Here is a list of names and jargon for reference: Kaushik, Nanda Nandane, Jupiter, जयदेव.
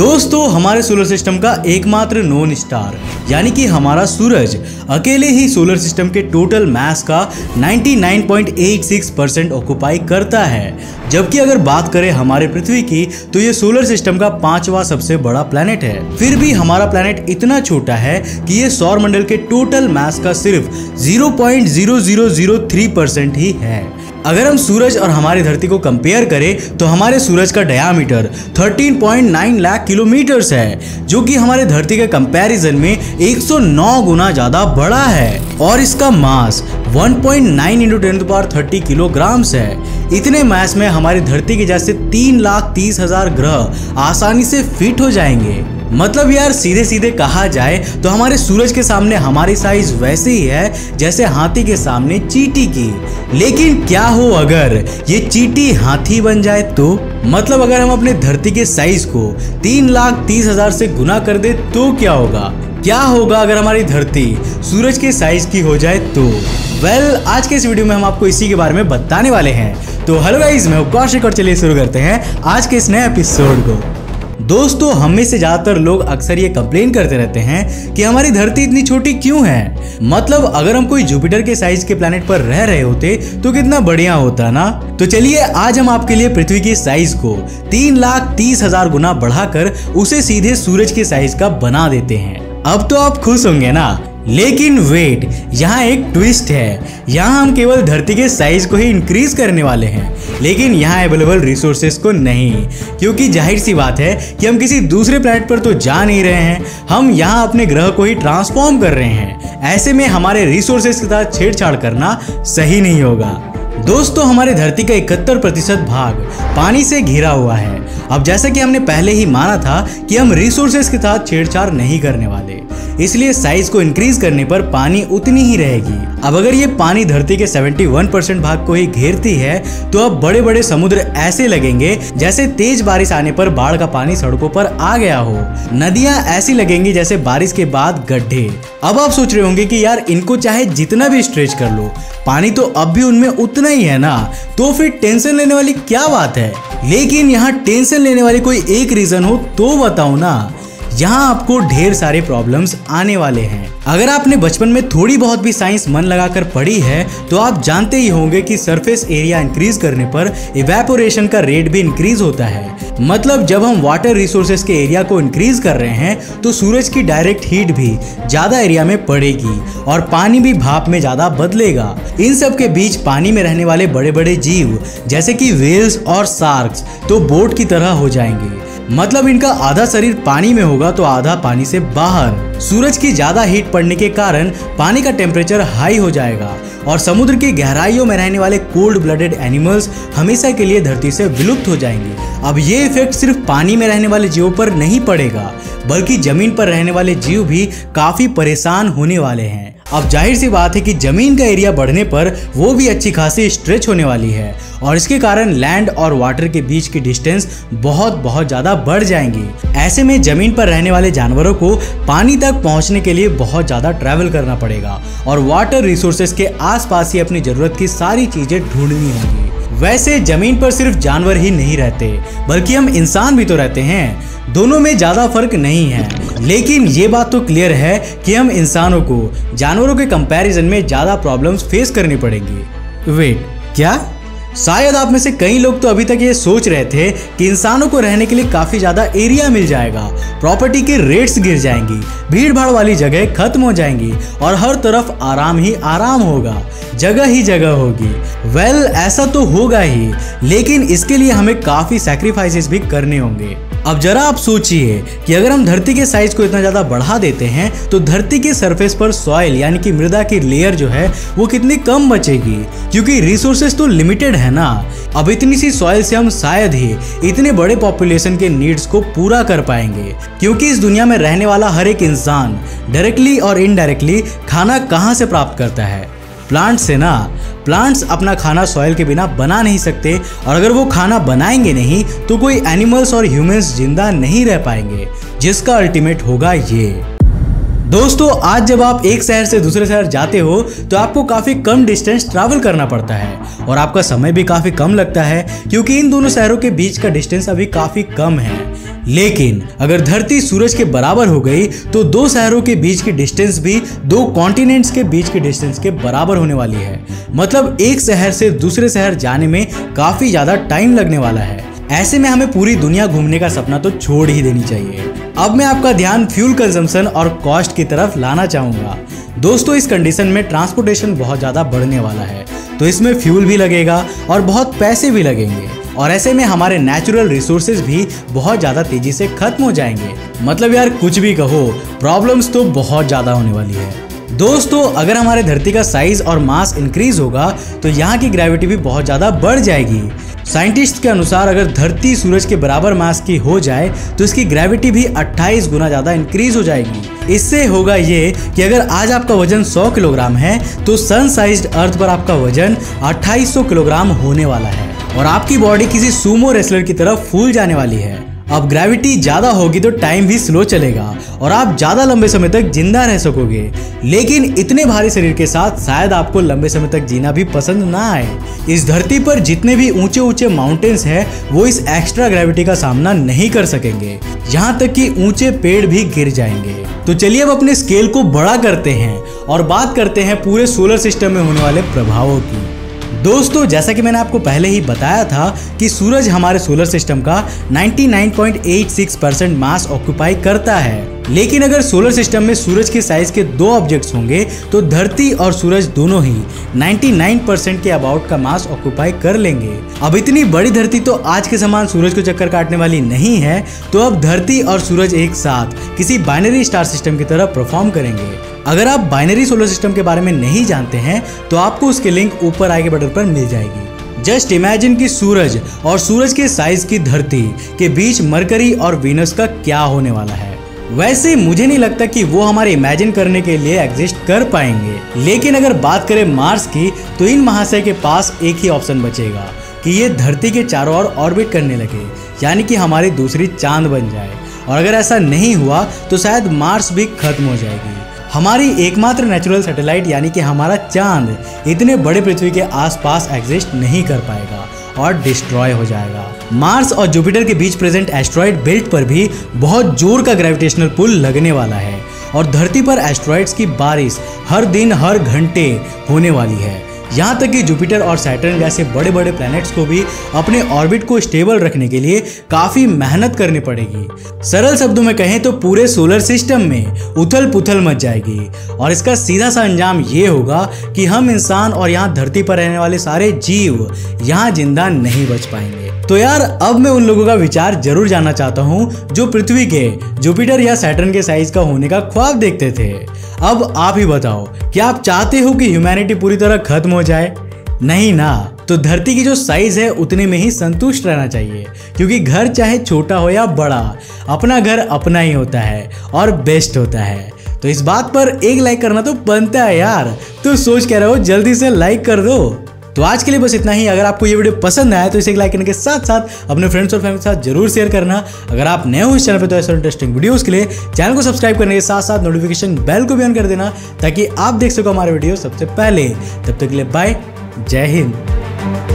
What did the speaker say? दोस्तों हमारे solar system का एकमात्र नॉन स्टार यानी कि हमारा सूरज अकेले ही सोलर सिस्टम के टोटल मास का 99.86% ऑक्यूपाई करता है, जबकि अगर बात करें हमारे पृथ्वी की तो ये सोलर सिस्टम का 5वां सबसे बड़ा प्लैनेट है। फिर भी हमारा प्लैनेट इतना छोटा है कि ये सौरमंडल के टोटल मास का सिर्फ 0.0003% ही है। अगर हम सूरज और हमारी धरती को कंपेयर करें तो हमारे सूरज का डायामीटर 13.9 लाख किलोमीटर्स है, जो कि हमारे धरती के कंपैरिजन में 109 गुना ज़्यादा बड़ा है और इसका मास 1.9 × 10⁻³ किलोग्राम्स है। इतने मास में हमारी धरती के जैसे 3,30,000 ग्रह आसानी से फिट हो जाएंगे। मतलब यार सीधे सीधे कहा जाए तो हमारे सूरज के सामने हमारी साइज वैसे ही है जैसे हाथी के सामने चींटी की। लेकिन क्या हो अगर ये चींटी हाथी बन जाए तो? मतलब अगर हम अपने धरती के साइज को 3,30,000 से गुना कर दे तो क्या होगा? क्या होगा अगर हमारी धरती सूरज के साइज की हो जाए तो? वेल, आज के इस वीडियो में हम आपको इसी के बारे में बताने वाले हैं। तो हेलो गाइस, मैं हूं कौशिक और चलिए शुरू करते हैं आज के इस नए एपिसोड को। दोस्तों हम में से ज़्यादातर लोग अक्सर ये कंप्लेन करते रहते हैं कि हमारी धरती इतनी छोटी क्यों है। मतलब अगर हम कोई जुपिटर के साइज के प्लेनेट पर रह रहे होते तो कितना बढ़िया होता ना। तो चलिए आज हम आपके लिए पृथ्वी के साइज को 3,30,000 गुना बढ़ाकर उसे सीधे सूरज के साइज का बना देते हैं। अब तो आप खुश होंगे ना, लेकिन वेट, यहाँ एक ट्विस्ट है। यहाँ हम केवल धरती के साइज को ही इंक्रीज करने वाले हैं, लेकिन यहाँ अवेलेबल रिसोर्सेज को नहीं, क्योंकि जाहिर सी बात है कि हम किसी दूसरे प्लैनेट पर तो जा नहीं रहे हैं, हम यहाँ अपने ग्रह को ही ट्रांसफॉर्म कर रहे हैं। ऐसे में हमारे रिसोर्सेज के साथ छेड़छाड़ करना सही नहीं होगा। दोस्तों हमारे धरती का 71% भाग पानी से घिरा हुआ है। अब जैसा कि हमने पहले ही माना था कि हम रिसोर्सेज के साथ छेड़छाड़ नहीं करने वाले, इसलिए साइज को इंक्रीज करने पर पानी उतनी ही रहेगी। अब अगर ये पानी धरती के 71% भाग को ही घेरती है तो अब बड़े बड़े समुद्र ऐसे लगेंगे जैसे तेज बारिश आने पर बाढ़ का पानी सड़कों पर आ गया हो। नदियाँ ऐसी लगेंगी जैसे बारिश के बाद गड्ढे। अब आप सोच रहे होंगे कि यार इनको चाहे जितना भी स्ट्रेच कर लो, पानी तो अब भी उनमें उतना ही है ना, तो फिर टेंशन लेने वाली क्या बात है। लेकिन यहाँ टेंशन लेने वाली कोई एक रीजन हो तो बताओ ना। यहाँ आपको ढेर सारे प्रॉब्लम्स आने वाले हैं। अगर आपने बचपन में थोड़ी बहुत भी साइंस मन लगाकर पढ़ी है तो आप जानते ही होंगे कि सरफेस एरिया इंक्रीज करने पर इवेपोरेशन का रेट भी इंक्रीज होता है। मतलब जब हम वाटर रिसोर्सेज के एरिया को इंक्रीज कर रहे हैं तो सूरज की डायरेक्ट हीट भी ज़्यादा एरिया में पड़ेगी और पानी भी भाप में ज़्यादा बदलेगा। इन सब के बीच पानी में रहने वाले बड़े बड़े जीव जैसे कि व्हेल्स और शार्क्स तो बोट की तरह हो जाएंगे। मतलब इनका आधा शरीर पानी में होगा तो आधा पानी से बाहर। सूरज की ज्यादा हीट पड़ने के कारण पानी का टेम्परेचर हाई हो जाएगा और समुद्र की गहराइयों में रहने वाले कोल्ड ब्लडेड एनिमल्स हमेशा के लिए धरती से विलुप्त हो जाएंगे। अब ये इफेक्ट सिर्फ पानी में रहने वाले जीवों पर नहीं पड़ेगा, बल्कि जमीन पर रहने वाले जीव भी काफी परेशान होने वाले हैं। अब जाहिर सी बात है कि जमीन का एरिया बढ़ने पर वो भी अच्छी खासी स्ट्रेच होने वाली है और इसके कारण लैंड और वाटर के बीच की डिस्टेंस बहुत ज़्यादा बढ़ जाएंगी। ऐसे में जमीन पर रहने वाले जानवरों को पानी तक पहुंचने के लिए बहुत ज़्यादा ट्रैवल करना पड़ेगा और वाटर रिसोर्सेज के आसपास ही अपनी ज़रूरत की सारी चीज़ें ढूंढनी होंगी। वैसे जमीन पर सिर्फ जानवर ही नहीं रहते, बल्कि हम इंसान भी तो रहते हैं। दोनों में ज़्यादा फर्क नहीं है, लेकिन ये बात तो क्लियर है कि हम इंसानों को जानवरों के कंपैरिजन में ज़्यादा प्रॉब्लम्स फेस करनी पड़ेंगी। वेट, क्या? शायद आप में से कई लोग तो अभी तक ये सोच रहे थे कि इंसानों को रहने के लिए काफ़ी ज़्यादा एरिया मिल जाएगा, प्रॉपर्टी के रेट्स गिर जाएंगी, भीड़ भाड़ वाली जगह खत्म हो जाएंगी और हर तरफ आराम ही आराम होगा, जगह ही जगह होगी। वेल, ऐसा तो होगा ही, लेकिन इसके लिए हमें काफ़ी सैक्रिफाइसेस भी करने होंगे। अब जरा आप सोचिए कि अगर हम धरती के साइज को इतना ज़्यादा बढ़ा देते हैं तो धरती के सरफेस पर सॉइल यानी कि मृदा की लेयर जो है वो कितनी कम बचेगी, क्योंकि रिसोर्सेज तो लिमिटेड है ना। अब इतनी सी सॉइल से हम शायद ही इतने बड़े पॉपुलेशन के नीड्स को पूरा कर पाएंगे, क्योंकि इस दुनिया में रहने वाला हर एक इंसान डायरेक्टली और इनडायरेक्टली खाना कहाँ से प्राप्त करता है? प्लांट से ना। प्लांट्स अपना खाना सॉइल के बिना बना नहीं सकते और अगर वो खाना बनाएंगे नहीं तो कोई एनिमल्स और ह्यूमंस जिंदा नहीं रह पाएंगे, जिसका अल्टीमेट होगा ये। दोस्तों आज जब आप एक शहर से दूसरे शहर जाते हो तो आपको काफ़ी कम डिस्टेंस ट्रैवल करना पड़ता है और आपका समय भी काफ़ी कम लगता है, क्योंकि इन दोनों शहरों के बीच का डिस्टेंस अभी काफ़ी कम है। लेकिन अगर धरती सूरज के बराबर हो गई तो दो शहरों के बीच की डिस्टेंस भी दो कॉन्टिनेंट्स के बीच की डिस्टेंस के बराबर होने वाली है। मतलब एक शहर से दूसरे शहर जाने में काफी ज्यादा टाइम लगने वाला है। ऐसे में हमें पूरी दुनिया घूमने का सपना तो छोड़ ही देनी चाहिए। अब मैं आपका ध्यान फ्यूल कंजम्पशन और कॉस्ट की तरफ लाना चाहूँगा। दोस्तों, इस कंडीशन में ट्रांसपोर्टेशन बहुत ज़्यादा बढ़ने वाला है, तो इसमें फ्यूल भी लगेगा और बहुत पैसे भी लगेंगे, और ऐसे में हमारे नेचुरल रिसोर्सेज भी बहुत ज़्यादा तेजी से खत्म हो जाएंगे। मतलब यार कुछ भी कहो, प्रॉब्लम्स तो बहुत ज़्यादा होने वाली है। दोस्तों, अगर हमारे धरती का साइज और मास इंक्रीज होगा तो यहाँ की ग्रेविटी भी बहुत ज़्यादा बढ़ जाएगी। साइंटिस्ट के अनुसार अगर धरती सूरज के बराबर मास की हो जाए तो इसकी ग्रेविटी भी 28 गुना ज़्यादा इंक्रीज हो जाएगी। इससे होगा ये कि अगर आज आपका वजन 100 किलोग्राम है तो सन साइज्ड अर्थ पर आपका वजन 2800 किलोग्राम होने वाला है और आपकी बॉडी किसी सूमो रेसलर की तरह फूल जाने वाली है। अब ग्रेविटी ज़्यादा होगी तो टाइम भी स्लो चलेगा और आप ज़्यादा लंबे समय तक जिंदा रह सकोगे, लेकिन इतने भारी शरीर के साथ शायद आपको लंबे समय तक जीना भी पसंद ना आए। इस धरती पर जितने भी ऊंचे ऊंचे माउंटेन्स हैं वो इस एक्स्ट्रा ग्रेविटी का सामना नहीं कर सकेंगे, यहाँ तक कि ऊंचे पेड़ भी गिर जाएंगे। तो चलिए अब अपने स्केल को बड़ा करते हैं और बात करते हैं पूरे सोलर सिस्टम में होने वाले प्रभावों की। दोस्तों, जैसा कि मैंने आपको पहले ही बताया था कि सूरज हमारे सोलर सिस्टम का 99.86% मास ऑक्यूपाई करता है, लेकिन अगर सोलर सिस्टम में सूरज के साइज के दो ऑब्जेक्ट्स होंगे तो धरती और सूरज दोनों ही 99% के अबाउट का मास ऑक्यूपाई कर लेंगे। अब इतनी बड़ी धरती तो आज के समान सूरज को चक्कर काटने वाली नहीं है, तो अब धरती और सूरज एक साथ किसी बाइनरी स्टार सिस्टम की तरह परफॉर्म करेंगे। अगर आप बाइनरी सोलर सिस्टम के बारे में नहीं जानते हैं तो आपको उसके लिंक ऊपर आए के बटन पर मिल जाएगी। जस्ट इमेजिन कि सूरज और सूरज के साइज की धरती के बीच मरकरी और वीनस का क्या होने वाला है। वैसे मुझे नहीं लगता कि वो हमारे इमेजिन करने के लिए एग्जिस्ट कर पाएंगे, लेकिन अगर बात करें मार्स की तो इन महाशय के पास एक ही ऑप्शन बचेगा कि ये धरती के चारों ओर ऑर्बिट करने लगे, यानी कि हमारी दूसरी चांद बन जाए। और अगर ऐसा नहीं हुआ तो शायद मार्स भी खत्म हो जाएगी। हमारी एकमात्र नेचुरल सैटेलाइट यानी कि हमारा चांद इतने बड़े पृथ्वी के आसपास एग्जिस्ट नहीं कर पाएगा और डिस्ट्रॉय हो जाएगा। मार्स और जुपिटर के बीच प्रेजेंट एस्ट्रॉयड बेल्ट पर भी बहुत जोर का ग्रेविटेशनल पुल लगने वाला है और धरती पर एस्ट्रॉयड्स की बारिश हर दिन हर घंटे होने वाली है। यहाँ तक कि जुपिटर और सैटर्न जैसे बड़े बड़े प्लैनेट्स को भी अपने ऑर्बिट को स्टेबल रखने के लिए काफ़ी मेहनत करनी पड़ेगी। सरल शब्दों में कहें तो पूरे सोलर सिस्टम में उथल पुथल मच जाएगी और इसका सीधा सा अंजाम ये होगा कि हम इंसान और यहाँ धरती पर रहने वाले सारे जीव यहाँ जिंदा नहीं बच पाएंगे। तो यार अब मैं उन लोगों का विचार जरूर जानना चाहता हूँ जो पृथ्वी के जुपिटर या सैटर्न के साइज का होने का ख्वाब देखते थे। अब आप ही बताओ, क्या आप चाहते हो कि ह्यूमैनिटी पूरी तरह खत्म हो जाए? नहीं ना, तो धरती की जो साइज है उतने में ही संतुष्ट रहना चाहिए, क्योंकि घर चाहे छोटा हो या बड़ा, अपना घर अपना ही होता है और बेस्ट होता है। तो इस बात पर एक लाइक करना तो बनता है यार, तो सोच कह रहे हो जल्दी से लाइक कर दो। तो आज के लिए बस इतना ही। अगर आपको ये वीडियो पसंद आया तो इसे एक लाइक करने के साथ साथ अपने फ्रेंड्स और फैमिली के साथ जरूर शेयर करना। अगर आप नए हो इस चैनल पे तो ऐसे इंटरेस्टिंग वीडियोस के लिए चैनल को सब्सक्राइब करने के साथ साथ नोटिफिकेशन बेल को भी ऑन कर देना ताकि आप देख सको हमारे वीडियो सबसे पहले। तब तक के लिए बाय, जय हिंद।